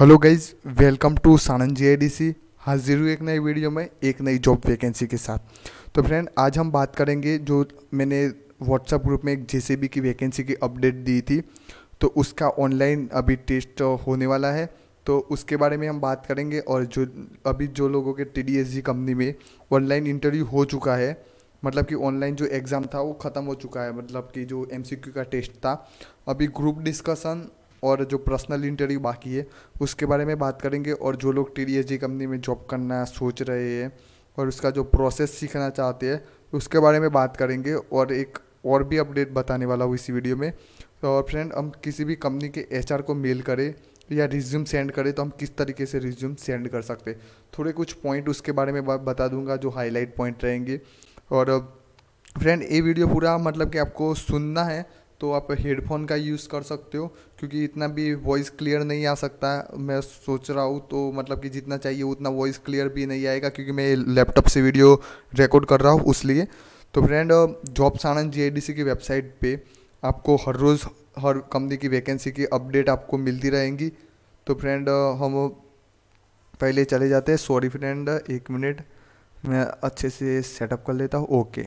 Hello guys, welcome to Sanand GIDC। हाजिर हूँ एक नई वीडियो में एक नई जॉब वैकेंसी के साथ। तो फ्रेंड, आज हम बात करेंगे जो मैंने व्हाट्सएप ग्रुप में एक JCB की वैकेंसी की अपडेट दी थी, तो उसका ऑनलाइन अभी टेस्ट होने वाला है, तो उसके बारे में हम बात करेंगे। और जो अभी जो लोगों के TDSGI कंपनी में ऑनलाइन इंटरव्यू हो चुका है, मतलब कि ऑनलाइन जो एग्ज़ाम था वो ख़त्म हो चुका है, मतलब कि जो MCQ का टेस्ट था। अभी ग्रुप डिस्कसन और जो पर्सनल इंटरव्यू बाकी है उसके बारे में बात करेंगे। और जो लोग TDSGI कंपनी में जॉब करना सोच रहे हैं और उसका जो प्रोसेस सीखना चाहते हैं उसके बारे में बात करेंगे, और एक और भी अपडेट बताने वाला हूँ इसी वीडियो में। और फ्रेंड, हम किसी भी कंपनी के HR को मेल करें या रिज्यूम सेंड करें तो हम किस तरीके से रिज्यूम सेंड कर सकते, थोड़े कुछ पॉइंट उसके बारे में बता दूंगा जो हाईलाइट पॉइंट रहेंगे। और फ्रेंड, ये वीडियो पूरा मतलब कि आपको सुनना है तो आप हेडफोन का यूज़ कर सकते हो, क्योंकि इतना भी वॉइस क्लियर नहीं आ सकता मैं सोच रहा हूँ, तो मतलब कि जितना चाहिए उतना वॉइस क्लियर भी नहीं आएगा, क्योंकि मैं लैपटॉप से वीडियो रिकॉर्ड कर रहा हूँ उसलिए। तो फ्रेंड, जॉब सानंद GIDC की वेबसाइट पे आपको हर रोज़ हर कंपनी की वैकेंसी की अपडेट आपको मिलती रहेंगी। तो फ्रेंड, हम पहले चले जाते हैं। सॉरी फ्रेंड, एक मिनट मैं अच्छे से सेटअप कर लेता हूँ। ओके,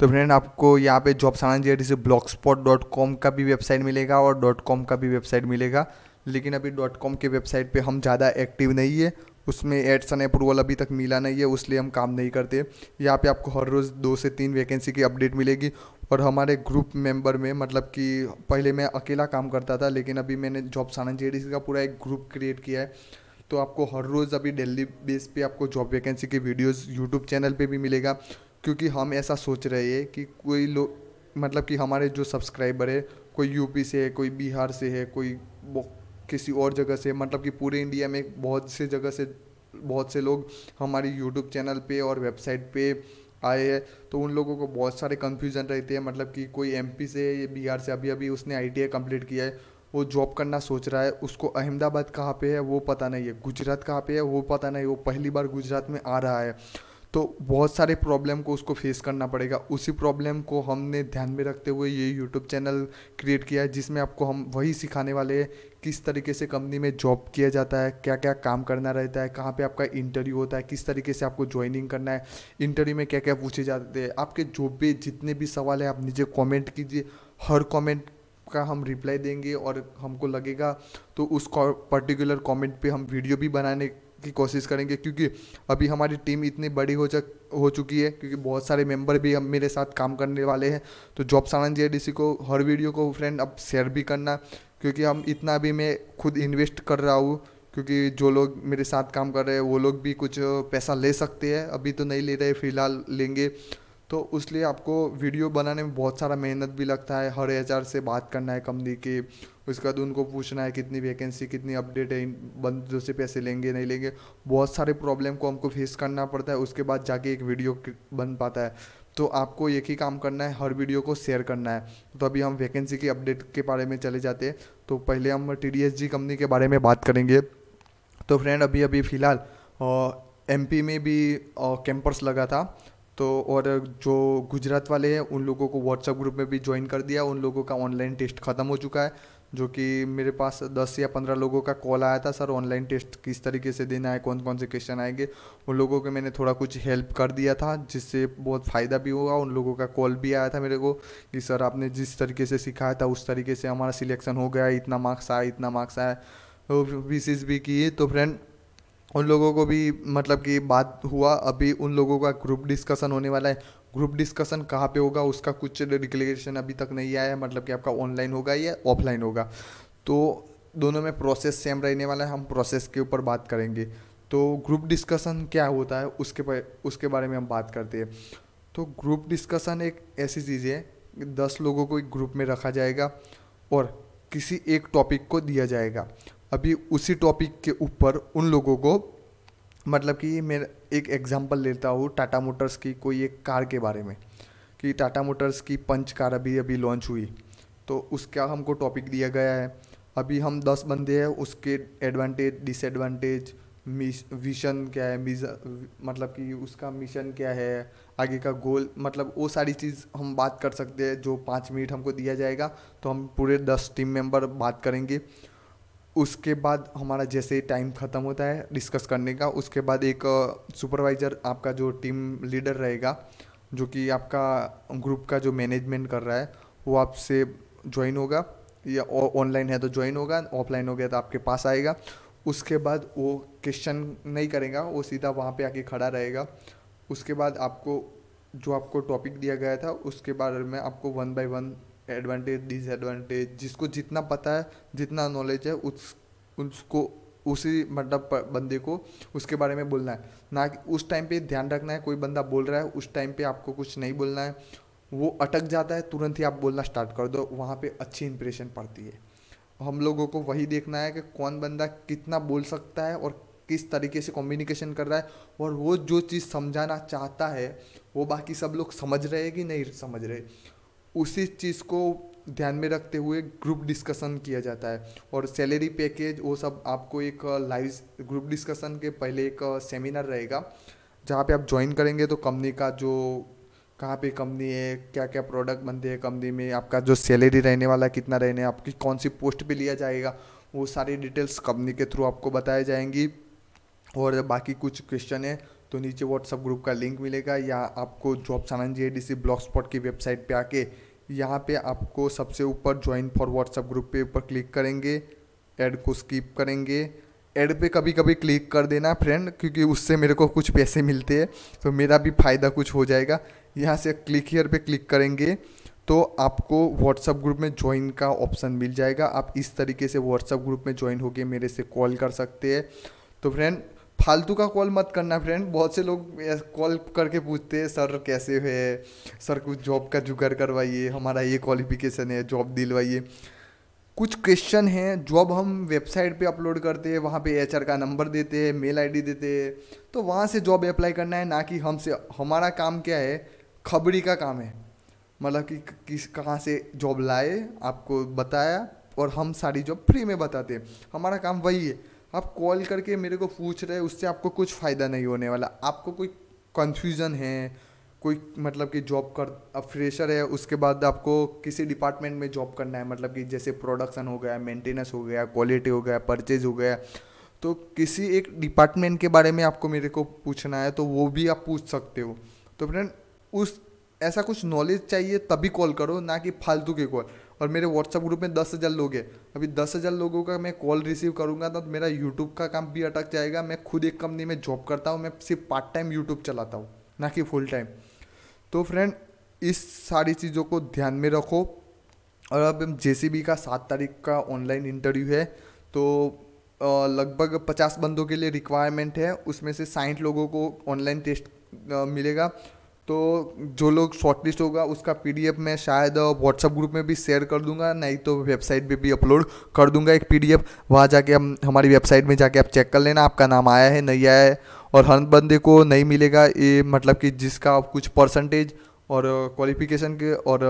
तो फ्रेंड, आपको यहाँ पे जॉब सानंद GIDC blogspot.com का भी वेबसाइट मिलेगा और .com का भी वेबसाइट मिलेगा, लेकिन अभी .com के वेबसाइट पे हम ज़्यादा एक्टिव नहीं है, उसमें एड्स एंड अप्रूवल अभी तक मिला नहीं है, उसलिए हम काम नहीं करते। यहाँ पे आपको हर रोज़ 2 से 3 वैकेंसी की अपडेट मिलेगी। और हमारे ग्रुप मेंबर में, मतलब कि पहले मैं अकेला काम करता था, लेकिन अभी मैंने जॉब सानंद GIDC का पूरा एक ग्रुप क्रिएट किया है, तो आपको हर रोज़ अभी डेली बेस पे आपको जॉब वैकेंसी की वीडियोस यूट्यूब चैनल पे भी मिलेगा। क्योंकि हम ऐसा सोच रहे हैं कि कोई लोग, मतलब कि हमारे जो सब्सक्राइबर है, कोई यूपी से है, कोई बिहार से है, कोई किसी और जगह से, मतलब कि पूरे इंडिया में बहुत से जगह से बहुत से लोग हमारी यूट्यूब चैनल पे और वेबसाइट पे आए हैं, तो उन लोगों को बहुत सारे कन्फ्यूज़न रहते हैं। मतलब कि कोई MP से है, बिहार से, अभी अभी उसने ITI कंप्लीट किया है, वो जॉब करना सोच रहा है, उसको अहमदाबाद कहाँ पे है वो पता नहीं है, गुजरात कहाँ पे है वो पता नहीं, वो पहली बार गुजरात में आ रहा है, तो बहुत सारे प्रॉब्लम को उसको फेस करना पड़ेगा। उसी प्रॉब्लम को हमने ध्यान में रखते हुए ये यूट्यूब चैनल क्रिएट किया है, जिसमें आपको हम वही सिखाने वाले हैं किस तरीके से कंपनी में जॉब किया जाता है, क्या क्या काम करना रहता है, कहाँ पे आपका इंटरव्यू होता है, किस तरीके से आपको ज्वाइनिंग करना है, इंटरव्यू में क्या क्या पूछे जाते हैं। आपके जो भी जितने भी सवाल है आप नीचे कॉमेंट कीजिए, हर कॉमेंट का हम रिप्लाई देंगे, और हमको लगेगा तो उस पर्टिकुलर कमेंट पे हम वीडियो भी बनाने की कोशिश करेंगे। क्योंकि अभी हमारी टीम इतनी बड़ी हो चुकी है, क्योंकि बहुत सारे मेंबर भी हम मेरे साथ काम करने वाले हैं। तो जॉब सानंद GIDC को हर वीडियो को फ्रेंड आप शेयर भी करना, क्योंकि हम इतना भी मैं खुद इन्वेस्ट कर रहा हूँ, क्योंकि जो लोग मेरे साथ काम कर रहे हैं वो लोग भी कुछ पैसा ले सकते हैं, अभी तो नहीं ले रहे, फिलहाल लेंगे, तो उसलिए आपको वीडियो बनाने में बहुत सारा मेहनत भी लगता है। हर HR से बात करना है कंपनी के, उसके बाद उनको पूछना है कितनी वैकेंसी, कितनी अपडेट है, इन बंदों से पैसे लेंगे नहीं लेंगे, बहुत सारे प्रॉब्लम को हमको फेस करना पड़ता है, उसके बाद जाके एक वीडियो बन पाता है। तो आपको एक ही काम करना है, हर वीडियो को शेयर करना है। तो अभी हम वैकेंसी की अपडेट के बारे में चले जाते हैं। तो पहले हम TDSGI कंपनी के बारे में बात करेंगे। तो फ्रेंड, अभी अभी फ़िलहाल MP में भी कैंपस लगा था, तो और जो गुजरात वाले हैं उन लोगों को व्हाट्सएप ग्रुप में भी ज्वाइन कर दिया, उन लोगों का ऑनलाइन टेस्ट ख़त्म हो चुका है, जो कि मेरे पास 10 या 15 लोगों का कॉल आया था, सर ऑनलाइन टेस्ट किस तरीके से देना है, कौन कौन से क्वेश्चन आएंगे, उन लोगों को मैंने थोड़ा कुछ हेल्प कर दिया था, जिससे बहुत फ़ायदा भी हुआ। उन लोगों का कॉल भी आया था मेरे को कि सर आपने जिस तरीके से सिखाया था उस तरीके से हमारा सिलेक्शन हो गया, इतना मार्क्स आया, इतना मार्क्स आया, तो विशेष भी किए। तो फ्रेंड, उन लोगों को भी मतलब कि बात हुआ, अभी उन लोगों का ग्रुप डिस्कशन होने वाला है। ग्रुप डिस्कशन कहाँ पे होगा उसका कुछ डिक्लेरेशन अभी तक नहीं आया है, मतलब कि आपका ऑनलाइन होगा या ऑफलाइन होगा, तो दोनों में प्रोसेस सेम रहने वाला है, हम प्रोसेस के ऊपर बात करेंगे। तो ग्रुप डिस्कशन क्या होता है उसके बारे में हम बात करते हैं। तो ग्रुप डिस्कशन एक ऐसी चीज़ है, 10 लोगों को एक ग्रुप में रखा जाएगा और किसी एक टॉपिक को दिया जाएगा। अभी उसी टॉपिक के ऊपर उन लोगों को, मतलब कि मैं एक एग्जांपल लेता हूँ टाटा मोटर्स की कोई एक कार के बारे में, कि टाटा मोटर्स की पंच कार अभी लॉन्च हुई, तो उसका हमको टॉपिक दिया गया है। अभी हम 10 बंदे हैं, उसके एडवांटेज, डिसएडवांटेज, विजन क्या है, मतलब कि उसका मिशन क्या है, आगे का गोल, मतलब वो सारी चीज़ हम बात कर सकते हैं। जो 5 मिनट हमको दिया जाएगा तो हम पूरे 10 टीम मेंबर बात करेंगे। उसके बाद हमारा जैसे टाइम ख़त्म होता है डिस्कस करने का, उसके बाद एक सुपरवाइज़र आपका जो टीम लीडर रहेगा जो कि आपका ग्रुप का जो मैनेजमेंट कर रहा है वो आपसे ज्वाइन होगा, या ऑनलाइन है तो ज्वाइन होगा, ऑफलाइन हो गया तो आपके पास आएगा। उसके बाद वो क्वेश्चन नहीं करेगा, वो सीधा वहाँ पे आके खड़ा रहेगा। उसके बाद आपको जो आपको टॉपिक दिया गया था उसके बारे में आपको 1 बाय 1 एडवांटेज डिसएडवांटेज, जिसको जितना पता है जितना नॉलेज है उसको उसी मतलब बंदे को उसके बारे में बोलना है, ना कि उस टाइम पे ध्यान रखना है कोई बंदा बोल रहा है उस टाइम पे आपको कुछ नहीं बोलना है। वो अटक जाता है, तुरंत ही आप बोलना स्टार्ट कर दो, वहाँ पे अच्छी इंप्रेशन पड़ती है। हम लोगों को वही देखना है कि कौन बंदा कितना बोल सकता है और किस तरीके से कम्युनिकेशन कर रहा है, और वो जो चीज़ समझाना चाहता है वो बाकी सब लोग समझ रहे हैं कि नहीं समझ रहे, उसी चीज़ को ध्यान में रखते हुए ग्रुप डिस्कशन किया जाता है। और सैलरी पैकेज वो सब आपको एक लाइव ग्रुप डिस्कशन के पहले एक सेमिनार रहेगा जहाँ पे आप ज्वाइन करेंगे, तो कंपनी का जो कहाँ पे कंपनी है, क्या क्या प्रोडक्ट बनते हैं कंपनी में, आपका जो सैलरी रहने वाला है कितना रहने, आपकी कौन सी पोस्ट पे लिया जाएगा, वो सारी डिटेल्स कंपनी के थ्रू आपको बताई जाएंगी। और बाकी कुछ क्वेश्चन है तो नीचे व्हाट्सएप ग्रुप का लिंक मिलेगा, या आपको जॉब सानंद GIDC ब्लॉगस्पॉट की वेबसाइट पे आके यहाँ पे आपको सबसे ऊपर ज्वाइन फॉर व्हाट्सएप ग्रुप पे ऊपर क्लिक करेंगे, ऐड को स्किप करेंगे। ऐड पे कभी कभी क्लिक कर देना फ्रेंड, क्योंकि उससे मेरे को कुछ पैसे मिलते हैं तो मेरा भी फ़ायदा कुछ हो जाएगा। यहाँ से क्लिक हियर पे क्लिक करेंगे तो आपको व्हाट्सएप ग्रुप में ज्वाइन का ऑप्शन मिल जाएगा। आप इस तरीके से व्हाट्सएप ग्रुप में ज्वाइन होके मेरे से कॉल कर सकते हैं। तो फ्रेंड फालतू का कॉल मत करना फ्रेंड, बहुत से लोग कॉल करके पूछते हैं सर कैसे है, सर कुछ जॉब का जुगाड़ करवाइए, हमारा ये क्वालिफिकेशन है जॉब दिलवाइए। कुछ क्वेश्चन हैं जो अब हम वेबसाइट पे अपलोड करते हैं, वहाँ पे HR का नंबर देते हैं, मेल आईडी देते हैं, तो वहाँ से जॉब अप्लाई करना है, ना कि हमसे। हमारा काम क्या है, खबरी का काम है, मतलब कि किस कहाँ से जॉब लाए आपको बताया, और हम सारी जॉब फ्री में बताते हैं, हमारा काम वही है। आप कॉल करके मेरे को पूछ रहे हैं, उससे आपको कुछ फ़ायदा नहीं होने वाला। आपको कोई कंफ्यूजन है, कोई मतलब कि जॉब कर अब फ्रेशर है, उसके बाद आपको किसी डिपार्टमेंट में जॉब करना है, मतलब कि जैसे प्रोडक्शन हो गया, मेंटेनेंस हो गया, क्वालिटी हो गया, परचेज हो गया, तो किसी एक डिपार्टमेंट के बारे में आपको मेरे को पूछना है तो वो भी आप पूछ सकते हो। तो फ्रेंड उस ऐसा कुछ नॉलेज चाहिए तभी कॉल करो, ना कि फालतू के कॉल। और मेरे व्हाट्सएप ग्रुप में 10,000 लोग हैं, अभी 10,000 लोगों का मैं कॉल रिसीव करूंगा तो मेरा यूट्यूब का काम भी अटक जाएगा। मैं खुद एक कंपनी में जॉब करता हूं, मैं सिर्फ पार्ट टाइम यूट्यूब चलाता हूं, ना कि फुल टाइम। तो फ्रेंड इस सारी चीज़ों को ध्यान में रखो। और अब JCB का 7 तारीख का ऑनलाइन इंटरव्यू है, तो लगभग 50 बंदों के लिए रिक्वायरमेंट है, उसमें से 60 लोगों को ऑनलाइन टेस्ट मिलेगा। तो जो लोग शॉर्टलिस्ट होगा उसका PDF मैं शायद व्हाट्सएप ग्रुप में भी शेयर कर दूंगा, नहीं तो वेबसाइट पे भी अपलोड कर दूंगा एक PDF। वहाँ जाके हम हमारी वेबसाइट में जाके आप चेक कर लेना आपका नाम आया है नहीं आया है। और हर बंदे को नहीं मिलेगा ये, मतलब कि जिसका कुछ परसेंटेज और क्वालिफिकेशन के और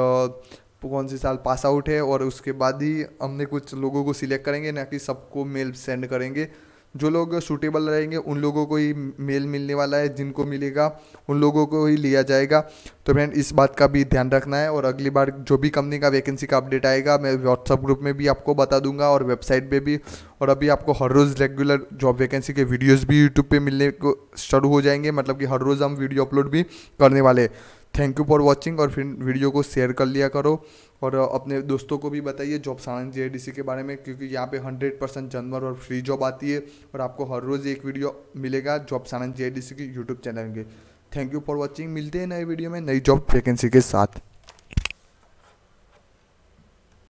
कौन से साल पास आउट है, और उसके बाद ही हमने कुछ लोगों को सिलेक्ट करेंगे, ना कि सबको मेल सेंड करेंगे। जो लोग सूटेबल रहेंगे उन लोगों को ही मेल मिलने वाला है, जिनको मिलेगा उन लोगों को ही लिया जाएगा। तो फ्रेंड इस बात का भी ध्यान रखना है। और अगली बार जो भी कंपनी का वैकेंसी का अपडेट आएगा मैं व्हाट्सएप ग्रुप में भी आपको बता दूंगा और वेबसाइट पे भी। और अभी आपको हर रोज़ रेगुलर जॉब वैकेंसी के वीडियोज़ भी यूट्यूब पर मिलने को शुरू हो जाएंगे, मतलब कि हर रोज़ हम वीडियो अपलोड भी करने वाले। Thank you for watching. और फिर वीडियो को शेयर कर लिया करो और अपने दोस्तों को भी बताइए जॉब सानंद GIDC के बारे में, क्योंकि यहाँ पे 100% जनवर और फ्री जॉब आती है और आपको हर रोज़ एक वीडियो मिलेगा जॉब सानंद GIDC की यूट्यूब चैनल के। Thank you for watching. मिलते हैं नए वीडियो में नई जॉब वैकेंसी के साथ।